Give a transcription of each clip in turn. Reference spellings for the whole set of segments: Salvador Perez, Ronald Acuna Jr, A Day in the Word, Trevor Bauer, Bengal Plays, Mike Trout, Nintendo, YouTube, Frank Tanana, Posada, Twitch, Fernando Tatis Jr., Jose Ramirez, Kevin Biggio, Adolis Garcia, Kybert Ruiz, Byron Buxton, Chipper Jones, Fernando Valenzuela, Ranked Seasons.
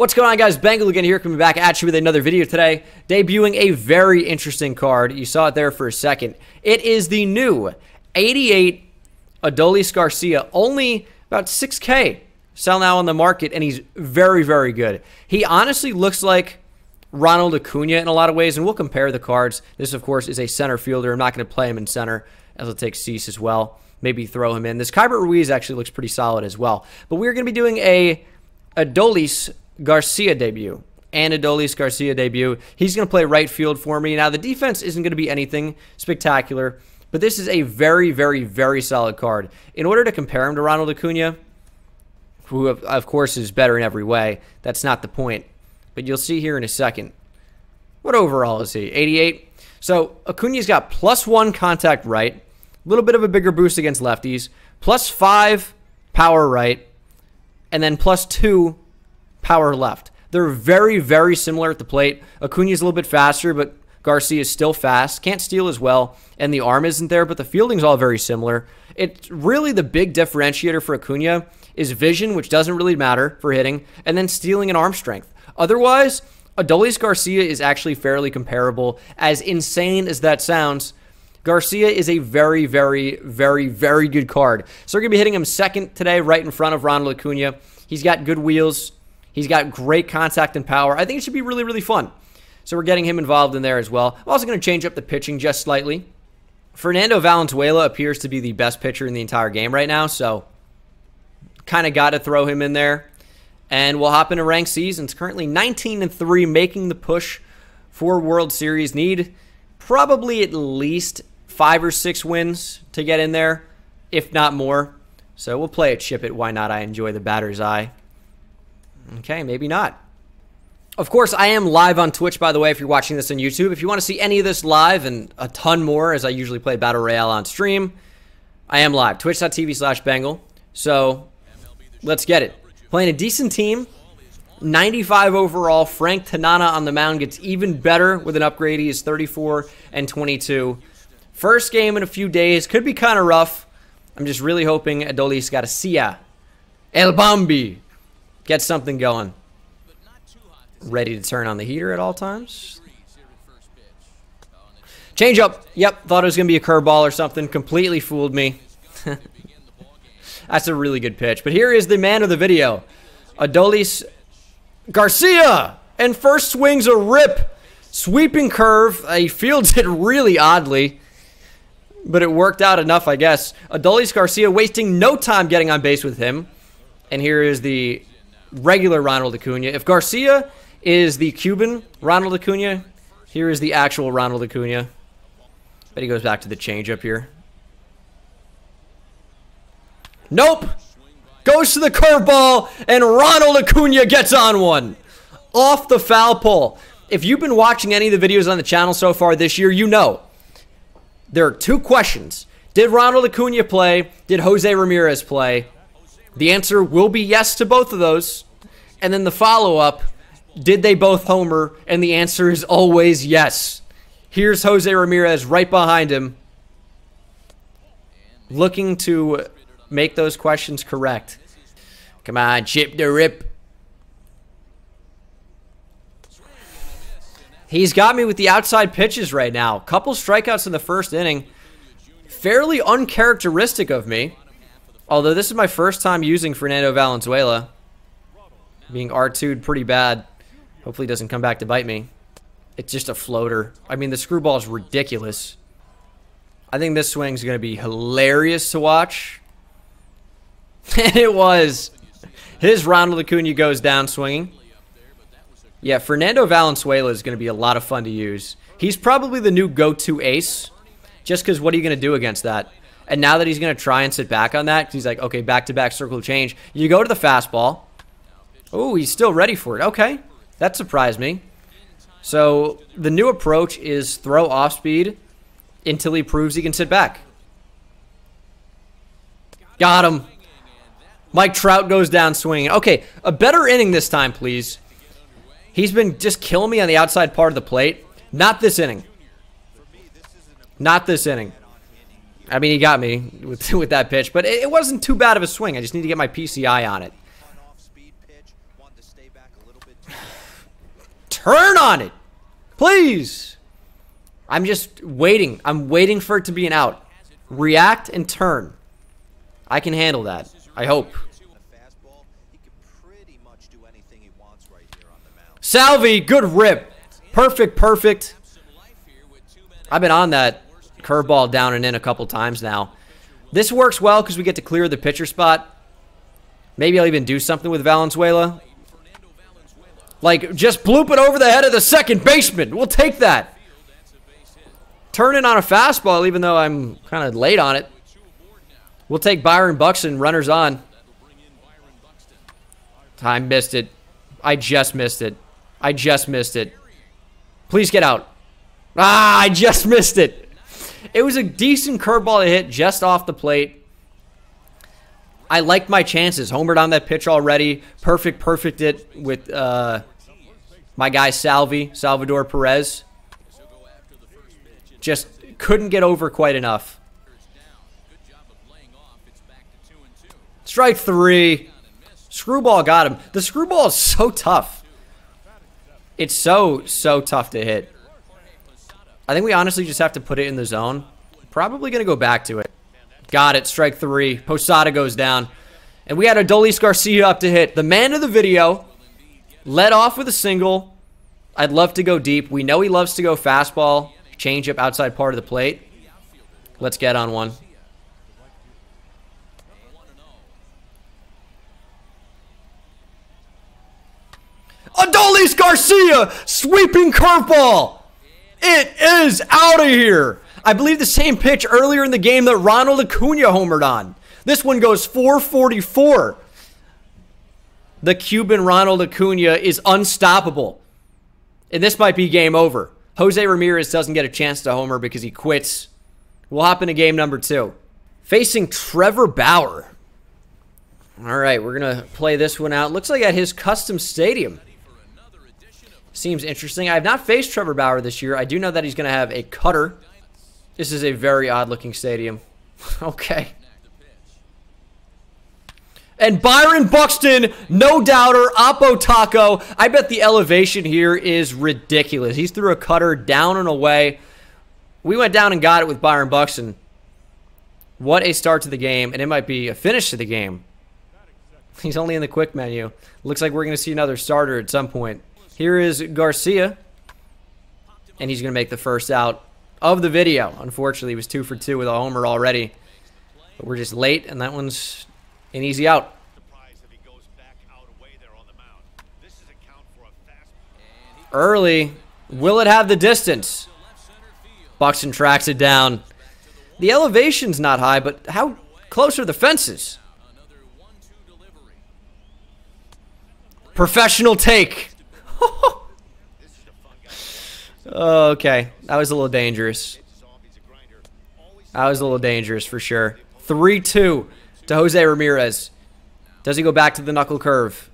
What's going on, guys? Bengal again here, coming back at you with another video today, debuting a very interesting card. You saw it there for a second. It is the new 88 Adolis Garcia, only about 6K sell now on the market, and he's very, very good. He honestly looks like Ronald Acuna in a lot of ways, and we'll compare the cards. This, of course, is a center fielder. I'm not going to play him in center, as I'll take Cease as well. Maybe throw him in. This Kybert Ruiz actually looks pretty solid as well. But we're going to be doing a Adolis Garcia debut. He's going to play right field for me. Now, the defense isn't going to be anything spectacular, but this is a very, very, very solid card. In order to compare him to Ronald Acuna, who, of course, is better in every way, that's not the point. But you'll see here in a second. What overall is he? 88? So Acuna's got +1 contact right, a little bit of a bigger boost against lefties, +5 power right, and then +2 power left. They're very, very similar at the plate. Acuna's a little bit faster, but Garcia's still fast, can't steal as well, and the arm isn't there, but the fielding's all very similar. It's really the big differentiator for Acuna is vision, which doesn't really matter for hitting, and then stealing and arm strength. Otherwise, Adolis Garcia is actually fairly comparable. As insane as that sounds, Garcia is a very, very, very, very good card. So we're going to be hitting him second today, right in front of Ronald Acuna. He's got good wheels. He's got great contact and power. I think it should be really, really fun. So we're getting him involved in there as well. I'm also going to change up the pitching just slightly. Fernando Valenzuela appears to be the best pitcher in the entire game right now, so kind of got to throw him in there. And we'll hop into ranked seasons. Currently 19-3, making the push for World Series. Need probably at least 5 or 6 wins to get in there, if not more. So we'll play it, ship it. Why not? I enjoy the batter's eye. Okay, maybe not. Of course, I am live on Twitch, by the way, if you're watching this on YouTube. If you want to see any of this live and a ton more, as I usually play Battle Royale on stream, I am live. Twitch.tv/Bengal. So let's get it. Playing a decent team, 95 overall. Frank Tanana on the mound gets even better with an upgrade. He is 34-22. First game in a few days. Could be kind of rough. I'm just really hoping Adolis Garcia, El Bambi, gets something going. Ready to turn on the heater at all times. Change up. Yep, thought it was going to be a curveball or something. Completely fooled me. That's a really good pitch. But here is the man of the video, Adolis Garcia. And first swing's a rip. Sweeping curve. He fields it really oddly, but it worked out enough, I guess. Adolis Garcia wasting no time getting on base with him. And here is the regular Ronald Acuna. If Garcia is the Cuban Ronald Acuna, here is the actual Ronald Acuna. But he goes back to the changeup here. Nope. Goes to the curveball, and Ronald Acuna gets on one. Off the foul pole. If you've been watching any of the videos on the channel so far this year, you know there are two questions. Did Ronald Acuna play? Did Jose Ramirez play? The answer will be yes to both of those. And then the follow-up, did they both homer? And the answer is always yes. Here's Jose Ramirez right behind him, looking to make those questions correct. Come on, chip the rip. He's got me with the outside pitches right now. Couple strikeouts in the first inning. Fairly uncharacteristic of me, although this is my first time using Fernando Valenzuela. Being R2'd pretty bad. Hopefully it doesn't come back to bite me. It's just a floater. I mean, the screwball is ridiculous. I think this swing is going to be hilarious to watch. And it was. His Ronald Acuna goes down swinging. Yeah, Fernando Valenzuela is going to be a lot of fun to use. He's probably the new go-to ace, just because what are you going to do against that? And now that he's going to try and sit back on that, because he's like, okay, back-to-back circle change. You go to the fastball. Oh, he's still ready for it. Okay, that surprised me. So the new approach is throw off-speed until he proves he can sit back. Got him. Mike Trout goes down swinging. Okay, a better inning this time, please. He's been just killing me on the outside part of the plate. Not this inning. Not this inning. I mean, he got me with that pitch, but it wasn't too bad of a swing. I just need to get my PCI on it. Turn on it, please. I'm just waiting. I'm waiting for it to be an out. React and turn. I can handle that. I hope. Salvi, good rip. Perfect, perfect. I've been on that curveball down and in a couple times now. This works well because we get to clear the pitcher spot. Maybe I'll even do something with Valenzuela. Like, just bloop it over the head of the second baseman. We'll take that. Turning on a fastball, even though I'm kind of late on it. We'll take Byron Buxton, runners on. I missed it. I just missed it. I just missed it. Please get out. Ah, I just missed it. It was a decent curveball to hit just off the plate. I liked my chances. Homered on that pitch already. Perfect it with my guy Salvador Perez. Just couldn't get over quite enough. Strike three. Screwball got him. The screwball is so tough. It's so tough to hit. I think we honestly just have to put it in the zone. Probably going to go back to it. Got it. Strike three. Posada goes down. And we had Adolis Garcia up to hit. The man of the video. Led off with a single. I'd love to go deep. We know he loves to go fastball. Change up outside part of the plate. Let's get on one. Adolis Garcia, sweeping curveball. It is out of here. I believe the same pitch earlier in the game that Ronald Acuna homered on. This one goes 444. The Cuban Ronald Acuna is unstoppable. And this might be game over. Jose Ramirez doesn't get a chance to homer because he quits. We'll hop into game number two. Facing Trevor Bauer. All right, we're going to play this one out. Looks like at his custom stadium. Seems interesting. I have not faced Trevor Bauer this year. I do know that he's going to have a cutter. This is a very odd-looking stadium. Okay. And Byron Buxton, no doubter, Oppo Taco. I bet the elevation here is ridiculous. He's threw a cutter down and away. We went down and got it with Byron Buxton. What a start to the game, and it might be a finish to the game. He's only in the quick menu. Looks like we're going to see another starter at some point. Here is Garcia, and he's going to make the first out of the video. Unfortunately, he was 2 for 2 with a homer already. But we're just late, and that one's an easy out. Early. Will it have the distance? Buxton tracks it down. The elevation's not high, but how close are the fences? Professional take. Okay. That was a little dangerous. That was a little dangerous for sure. 3-2. To Jose Ramirez. Does he go back to the knuckle curve?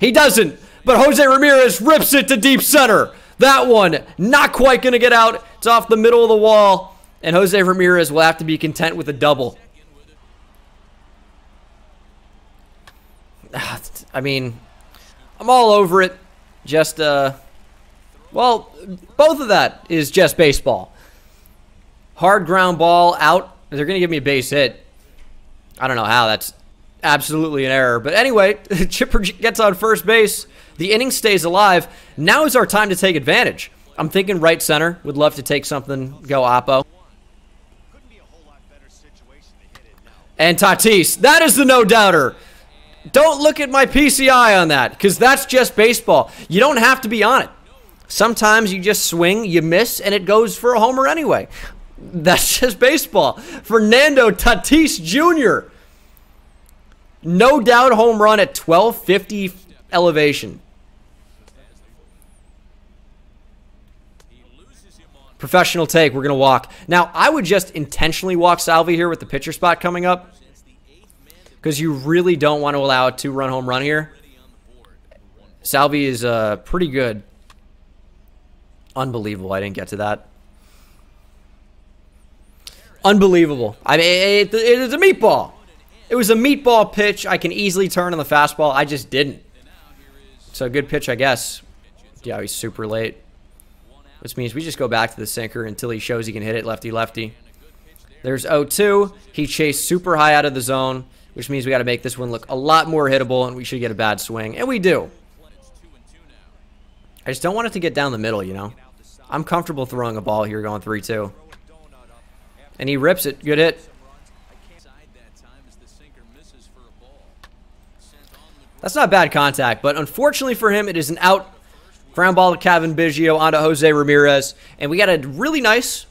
He doesn't, but Jose Ramirez rips it to deep center. That one, not quite going to get out. It's off the middle of the wall, and Jose Ramirez will have to be content with a double. I mean, I'm all over it. Just, well, both of that is just baseball. Hard ground ball out. They're going to give me a base hit. I don't know how. That's absolutely an error. But anyway, Chipper gets on first base. The inning stays alive. Now is our time to take advantage. I'm thinking right center. Would love to take something. Go Oppo. And Tatis. That is the no-doubter. Don't look at my PCI on that because that's just baseball. You don't have to be on it. Sometimes you just swing, you miss, and it goes for a homer anyway. That's just baseball. Fernando Tatis Jr. No doubt home run at 1250 elevation. Professional take. We're going to walk. Now, I would just intentionally walk Salvi here with the pitcher spot coming up because you really don't want to allow a 2-run home run here. Salvi is pretty good. Unbelievable. I didn't get to that. Unbelievable. I mean, it was a meatball. It was a meatball pitch. I can easily turn on the fastball. I just didn't. So good pitch, I guess. Yeah, he's super late, which means we just go back to the sinker until he shows he can hit it lefty-lefty. There's 0-2. He chased super high out of the zone, which means we got to make this one look a lot more hittable, and we should get a bad swing. And we do. I just don't want it to get down the middle, you know. I'm comfortable throwing a ball here going 3-2. And he rips it. Good hit. That's not bad contact, but unfortunately for him, it is an out. Ground ball to Kevin Biggio, onto Jose Ramirez. And we got a really nice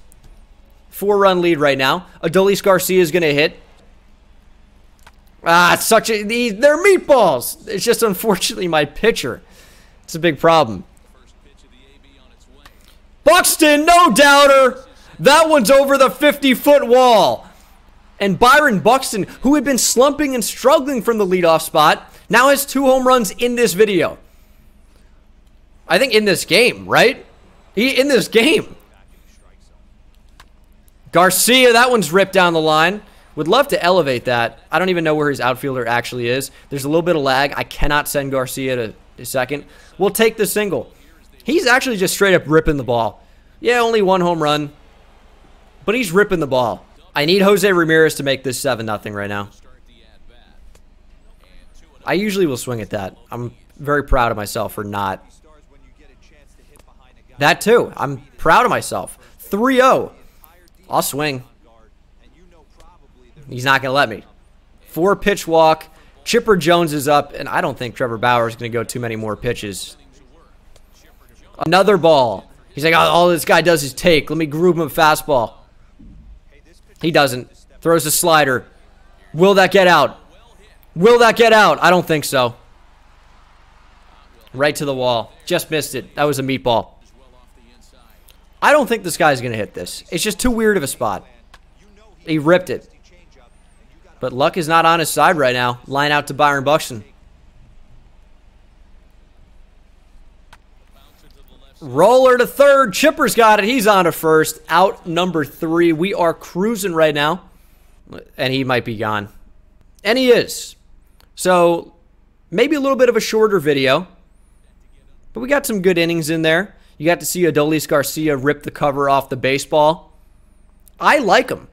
four-run lead right now. Adolis Garcia is going to hit. Ah, it's such a... They're meatballs! It's just, unfortunately, my pitcher. It's a big problem. Buxton, no doubter! That one's over the 50-foot wall. And Byron Buxton, who had been slumping and struggling from the leadoff spot, now has 2 home runs in this video. I think in this game, right? In this game. Garcia, that one's ripped down the line. Would love to elevate that. I don't even know where his outfielder actually is. There's a little bit of lag. I cannot send Garcia to second. We'll take the single. He's actually just straight up ripping the ball. Yeah, only 1 home run. But he's ripping the ball. I need Jose Ramirez to make this 7-0 right now. I usually will swing at that. I'm very proud of myself for not... That too. I'm proud of myself. 3-0. I'll swing. He's not going to let me. 4 pitch walk. Chipper Jones is up, and I don't think Trevor Bauer is going to go too many more pitches. Another ball. He's like, oh, all this guy does is take. Let me groove him a fastball. He doesn't. Throws a slider. Will that get out? Will that get out? I don't think so. Right to the wall. Just missed it. That was a meatball. I don't think this guy's going to hit this. It's just too weird of a spot. He ripped it. But luck is not on his side right now. Line out to Byron Buxton. Roller to third. Chipper's got it. He's on to first. Out number 3. We are cruising right now. And he might be gone. And he is. So maybe a little bit of a shorter video. But we got some good innings in there. You got to see Adolis Garcia rip the cover off the baseball. I like him.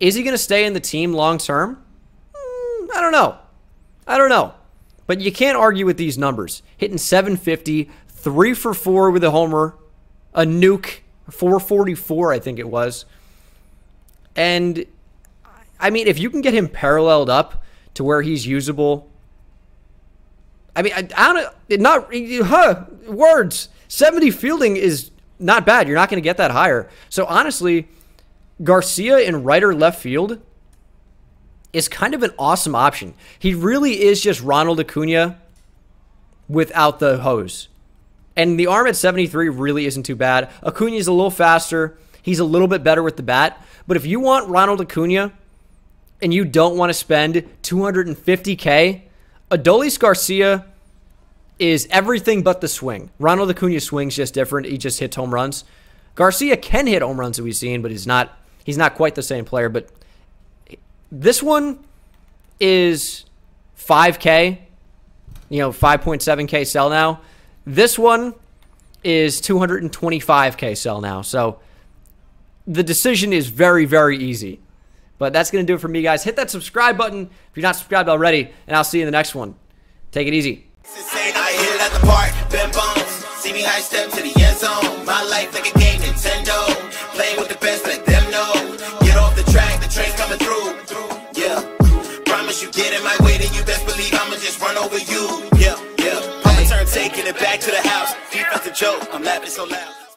Is he going to stay in the team long term? I don't know. I don't know. But you can't argue with these numbers. Hitting 750, 3 for 4 with a homer, a nuke, 444 I think it was. And, I mean, if you can get him paralleled up to where he's usable. I mean, words. 70 fielding is not bad. You're not going to get that higher. So, honestly, Garcia in right or left field is kind of an awesome option. He really is just Ronald Acuna without the hose. And the arm at 73 really isn't too bad. Acuna's a little faster. He's a little bit better with the bat. But if you want Ronald Acuna and you don't want to spend $250K, Adolis Garcia is everything but the swing. Ronald Acuna's swing's just different. He just hits home runs. Garcia can hit home runs that we've seen, but he's not quite the same player. But this one is 5K, you know, 5.7K sell now. This one is 225K sell now. So the decision is very, very easy. But that's going to do it for me, guys. Hit that subscribe button if you're not subscribed already, and I'll see you in the next one. Take it easy. At the park, bend bones, see me high step to the end zone. My life like a game, Nintendo. Play with the best, let them know. Get off the track, the train's coming through. Yeah, promise you get in my way, then you best believe I'ma just run over you. Yeah, yeah. I'ma turn taking it back to the house. Defensive joke, I'm laughing so loud.